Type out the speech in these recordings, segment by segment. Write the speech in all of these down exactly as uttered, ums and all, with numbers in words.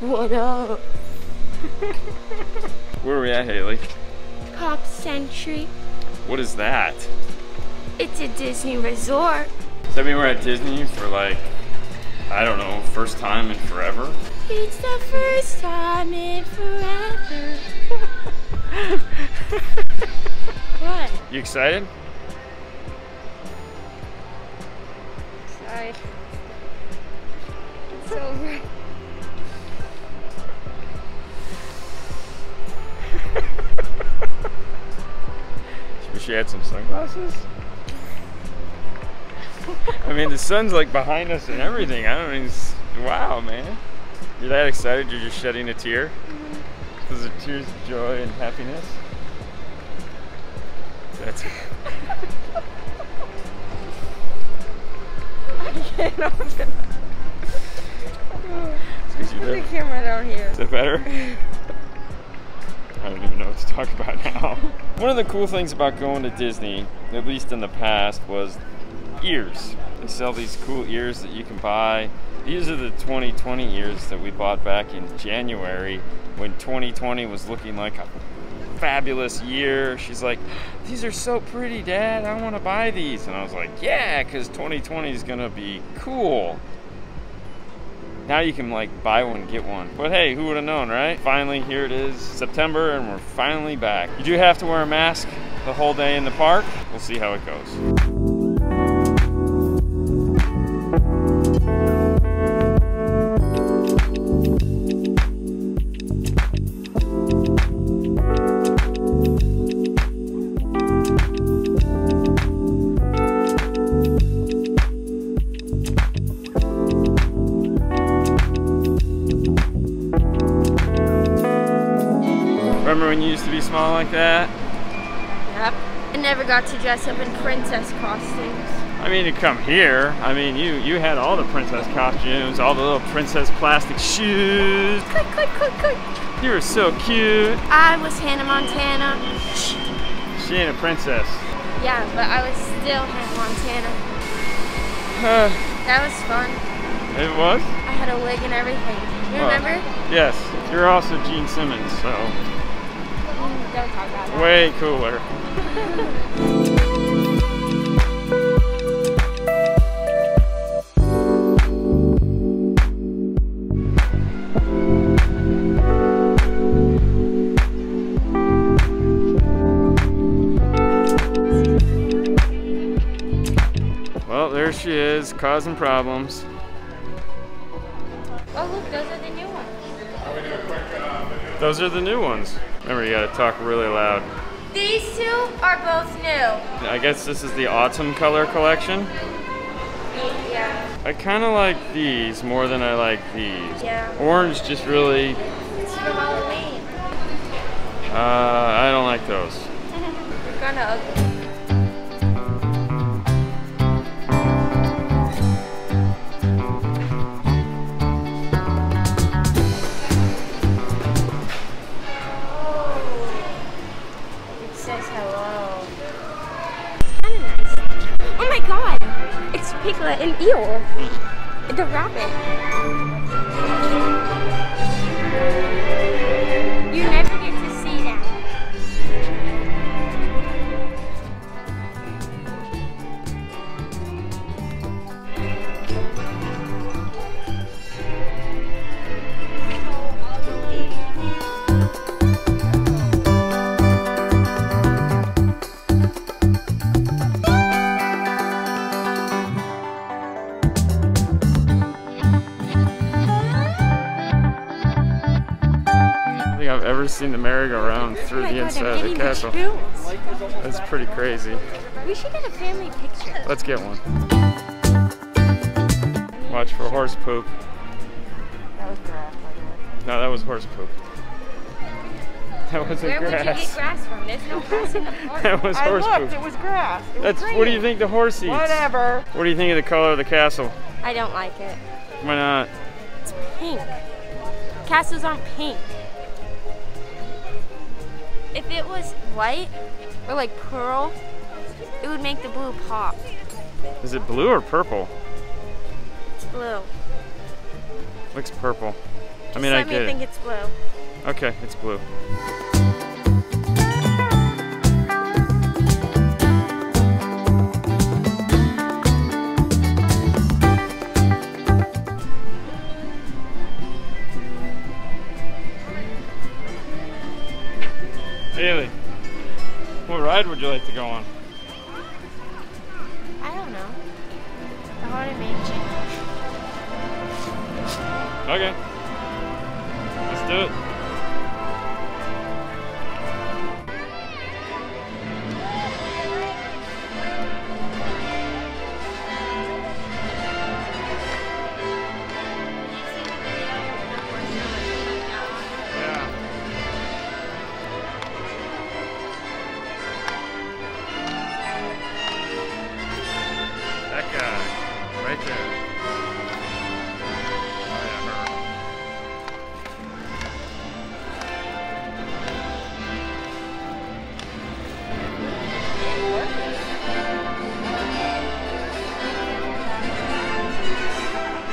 What up? Where are we at, Haley? Pop Century. What is that? It's a Disney resort. Does that mean we're at Disney for like, I don't know, first time in forever? It's the first time in forever. What? You excited? Sorry. It's over. Wish you had some sunglasses. I mean, the sun's like behind us and everything. I don't even. Wow, man. You're that excited? You're just shedding a tear? Mm-hmm. Those are tears of joy and happiness. That's it. I can't open it. Put the camera down here. Is that better? I don't even know what to talk about now. One of the cool things about going to Disney, at least in the past, was ears. They sell these cool ears that you can buy. These are the twenty twenty ears that we bought back in January when twenty twenty was looking like a fabulous year. She's like, these are so pretty, Dad, I want to buy these. And I was like, yeah, because twenty twenty is gonna be cool. Now you can like buy one, get one. But hey, who would have known, right? Finally, here it is, September, and we're finally back. You do have to wear a mask the whole day in the park. We'll see how it goes. Remember when you used to be small like that? Yep. I never got to dress up in princess costumes. I mean, to come here, I mean, you you had all the princess costumes, all the little princess plastic shoes. Click, click, click, click. You were so cute. I was Hannah Montana. She ain't a princess. Yeah, but I was still Hannah Montana. Uh, that was fun. It was? I had a wig and everything. You remember? Uh, yes. You're also Gene Simmons, so... Don't talk about that. Way cooler. Well, there she is, causing problems. Oh, look, those are the new ones. Those are the new ones. Remember, you gotta talk really loud. These two are both new. I guess this is the autumn color collection. Yeah. I kind of like these more than I like these. Yeah. Orange just really... It's from Halloween. Uh, I don't like those. They're kinda ugly. An eel. It's a rabbit. You never get to see that. I've ever seen the merry-go-round through the inside of the castle. That's pretty crazy. We should get a family picture. Let's get one. Watch for horse poop. That was grass, by the way. No, that was horse poop. That wasn't grass. Where would you get grass from? There's no grass in the park. That was horse poop. I looked, it was grass. It was That's, what do you think the horse eats? Whatever. What do you think of the color of the castle? I don't like it. Why not? It's pink. Castles aren't pink. If it was white, or like pearl, it would make the blue pop. Is it blue or purple? It's blue. Looks purple. Just I mean, I get me it. Think it's blue. Okay, it's blue. Haley, what ride would you like to go on? I don't know. The Haunted Mansion. Okay. Let's do it.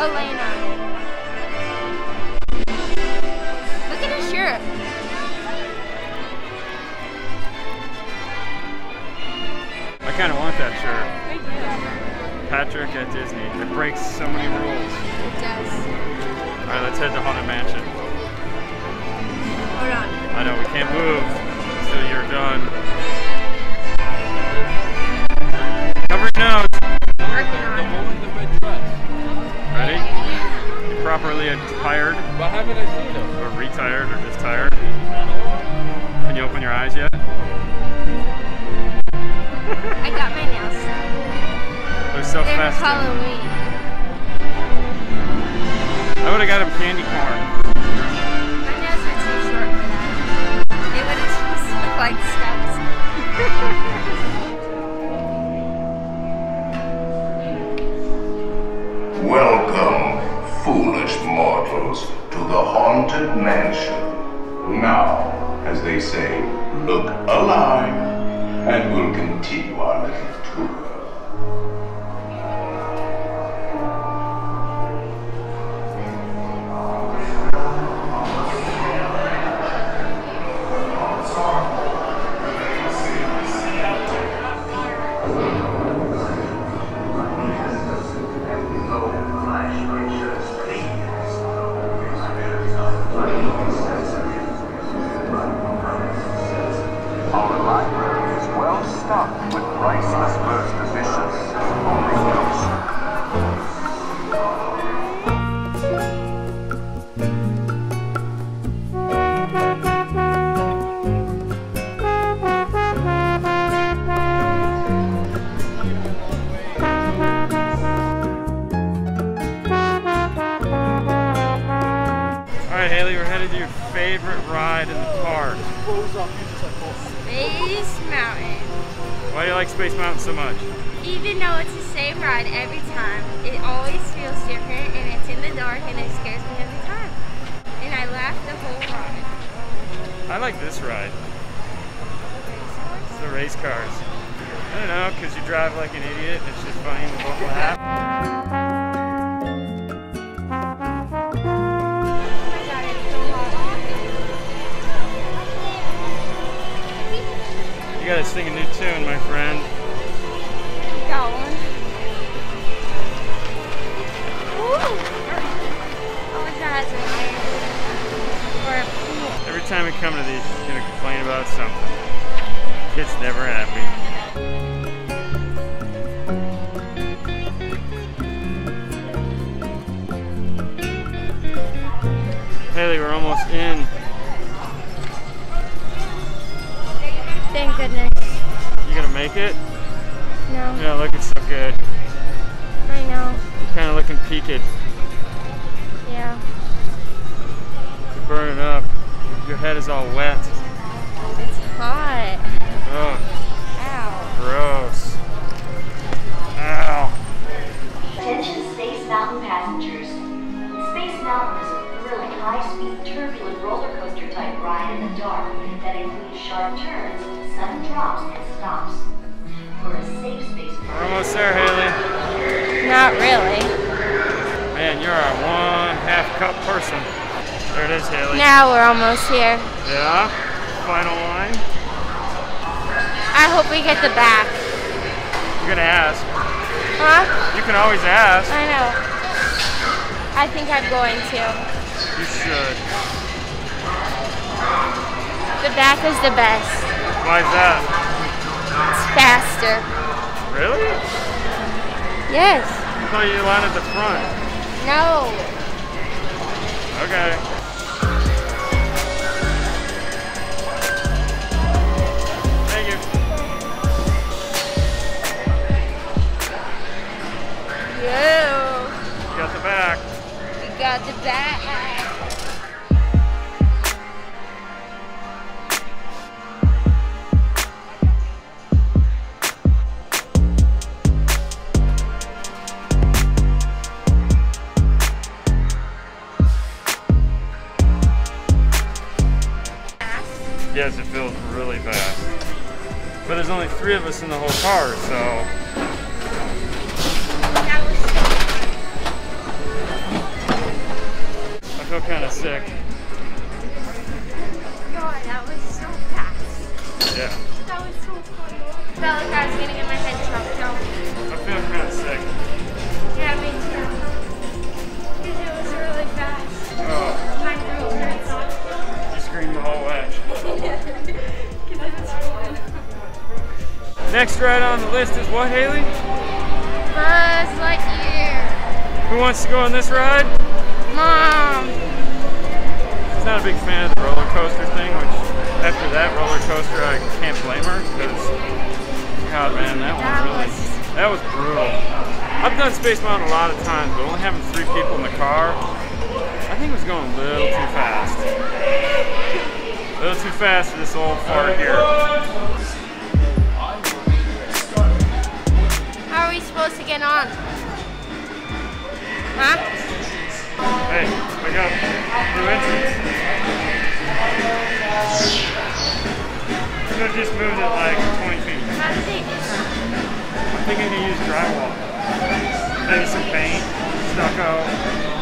Elena. Look at his shirt. I kind of want that shirt. Patrick at Disney. It breaks so many rules. It does. Alright, let's head to Haunted Mansion. Hold on. I know, we can't move until you're done. Cover your nose. Properly tired. But haven't I seen him? Or retired, or just tired? Can you open your eyes yet? I got my nails done. They're so They're festive. Halloween. I would have got him candy corn. My nails are too short for that. They would have just looked like steps. To the Haunted Mansion. Now, as they say, look alive, and we'll continue our little favorite ride in the park. Space Mountain. Why do you like Space Mountain so much? Even though it's the same ride every time, it always feels different, and it's in the dark, and it scares me every time. And I laugh the whole ride. I like this ride. It's the race cars. I don't know, because you drive like an idiot, and it's just funny and we'll laugh. You gotta sing a new tune, my friend. Got one. Ooh. That has an iron. Every time we come to these, you're gonna complain about something. Kid's never happy. Haley, we're almost in. Thank goodness. You gonna make it? No. You're not looking so good. I know. You're kind of looking peaked. Yeah. You're burning up. Your head is all wet. It's hot. Ugh. Ow. Gross. Ow. Attention Space Mountain passengers. Space Mountain is a thrilling high-speed turbulent roller coaster type ride in the dark that includes sharp turns, sudden drops and stops. For a safe space. We're almost there, Haley. Not really. Man, you're a one half cup person. There it is, Haley. Now we're almost here. Yeah? Final line? I hope we get the back. You're gonna ask. Huh? You can always ask. I know. I think I'm going to. You should. The back is the best. Why is that? It's faster. Really? Yes. I thought you landed the front. No. Okay. Got the back. Yes, it feels really fast. But there's only three of us in the whole car, so. I feel kind of sick. God, that was so fast. Yeah. That was so fun. I felt like I was going to get my head chopped off. I feel kind of sick. Yeah, me too. Because it was really fast. Oh. My throat hurts off. You screamed the whole way. Because it was fun. Next ride on the list is what, Haley? Buzz Lightyear. Who wants to go on this ride? Mom! She's not a big fan of the roller coaster thing, which after that roller coaster I can't blame her because, God man, that, that one really, was... that was brutal. I've done Space Mountain a lot of times, but only having three people in the car, I think it was going a little too fast. A little too fast for this old fart here. How are we supposed to get on? Huh? Hey, we got new entrance. We could have just moved it like twenty feet. I'm thinking to use drywall. Maybe some paint, stucco.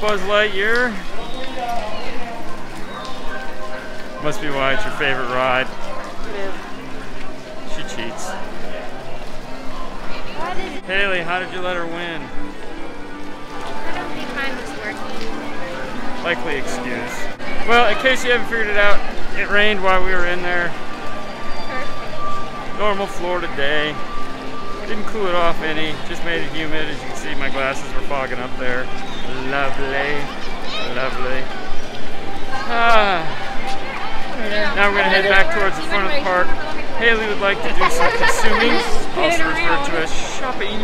Buzz Lightyear. Must be why it's your favorite ride. Yeah. She cheats. Why did it Haley, how did you let her win? I don't think mine was working. Likely excuse. Well, in case you haven't figured it out, it rained while we were in there. Perfect. Normal Florida day. Didn't cool it off any, just made it humid. As you can see, my glasses were fogging up there. Lovely, lovely. Ah. Now we're going to head back towards the front of the park. Haley would like to do some consuming, also referred to as shopping.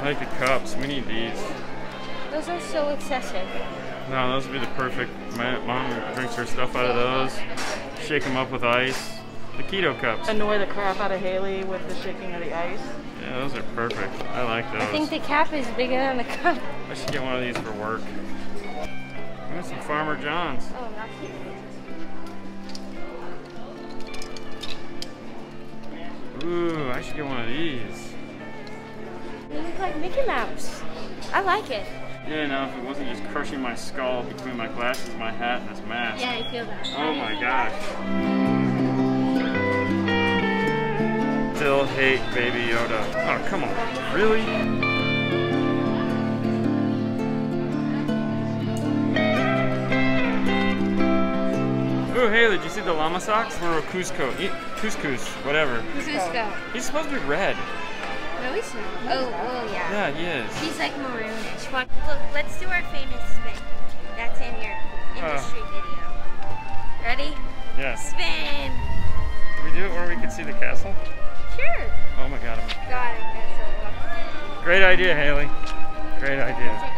I like the cups, we need these. Those are so excessive. No, those would be the perfect. My mom drinks her stuff out of those, shake them up with ice. The keto cups. Annoy the crap out of Haley with the shaking of the ice. Yeah, those are perfect. I like those. I think the cap is bigger than the cup. I should get one of these for work. I got some Farmer John's. Oh, not here. Ooh, I should get one of these. They look like Mickey Mouse. I like it. Yeah, now if it wasn't just crushing my skull between my glasses, my hat, and this mask. Yeah, I feel that. Oh my gosh. Still hate Baby Yoda. Oh, come on. Really? Ooh, Haley, did you see the llama socks? Or Cusco. Eat couscous, whatever. Cusco. He's supposed to be red. No, he's not. Oh, oh, yeah. Yeah, he is. He's like maroonish. Look, let's do our famous spin. That's in your industry uh, video. Ready? Yeah. Spin! Can we do it where we can see the castle? Sure. Oh my God. idea, Haley. Great idea.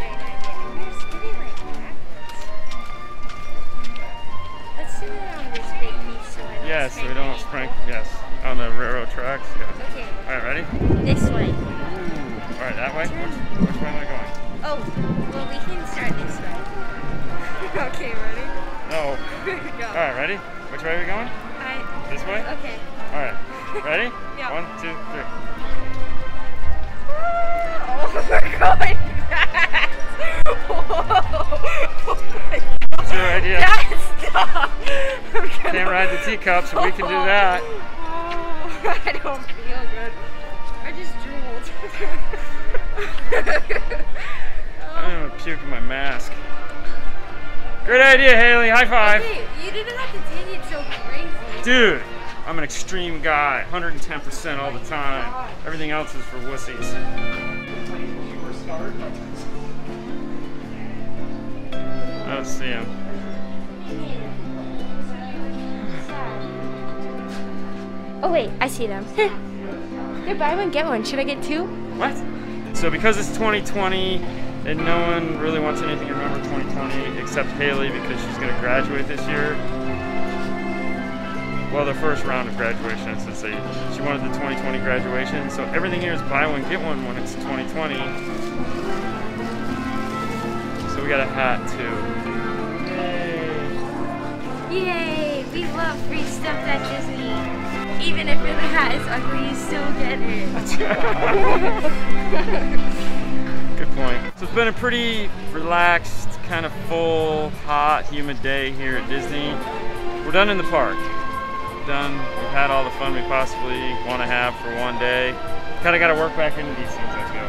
Let's sit on this big piece so I don't Yes, so we don't crank, yes. On the railroad tracks, yeah. Okay. Alright, ready? This way. Alright, that way? Which, which way am I going? Oh, well, we can start this way. Okay, ready? No. Go. Alright, ready? Which way are we going? I, this way? Okay. Alright. Ready? Yeah. One, two, three. Oh, we're going fast! Whoa! Oh my God. That's your idea. That's dumb! I'm gonna... Can't ride the teacups, so we can do that. Oh, I don't feel good. I just drooled. I'm gonna puke in my mask. Great idea, Haley. High five. Okay, you didn't have to take it so crazy. Dude, I'm an extreme guy. one hundred ten percent all the time. God. Everything else is for wussies. I don't see him. Oh wait, I see them. Hey, buy one, get one. Should I get two? What? So because it's twenty twenty, and no one really wants anything to remember twenty twenty except Haley because she's going to graduate this year. Well, the first round of graduation, I should say. She wanted the twenty twenty graduation, so everything here is buy one, get one when it's twenty twenty. So we got a hat too. Yay! Yay! We love free stuff at Disney. Even if the hat is ugly, you still get it. Good point. So it's been a pretty relaxed, kind of full, hot, humid day here at Disney. We're done in the park. We're done. We've had all the fun we possibly want to have for one day. Kind of got to work back into these things as we go.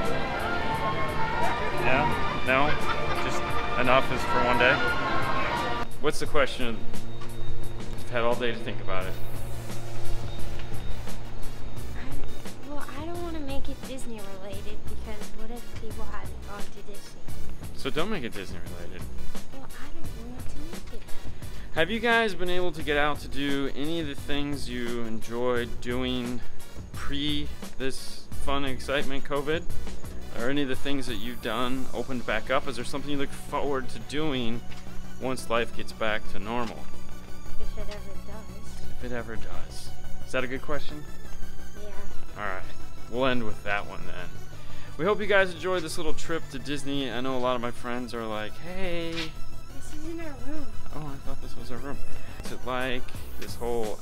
Yeah? No? Just enough is for one day? What's the question? I've had all day to think about it. I, well, I don't want to make it Disney related because what if people hadn't gone to Disney? So don't make it Disney related. Well, I don't want to make it. Have you guys been able to get out to do any of the things you enjoyed doing pre this fun and excitement COVID? Or any of the things that you've done opened back up? Is there something you look forward to doing once life gets back to normal? If it ever does. If it ever does. Is that a good question? Yeah. Alright, we'll end with that one then. We hope you guys enjoyed this little trip to Disney. I know a lot of my friends are like, hey. This isn't our room. Oh, I thought this was our room. What's it like? This whole,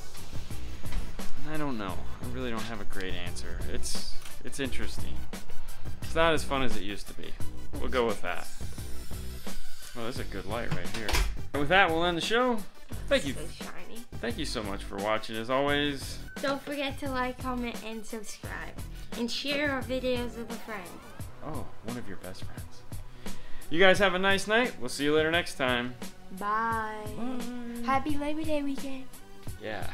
I don't know. I really don't have a great answer. It's, it's interesting. It's not as fun as it used to be. We'll go with that. Well, there's a good light right here. And with that, we'll end the show. Thank you. So shiny. Thank you so much for watching. As always, don't forget to like, comment, and subscribe. And share our videos with a friend. Oh, one of your best friends. You guys have a nice night. We'll see you later next time. Bye. Bye. Happy Labor Day weekend. Yeah.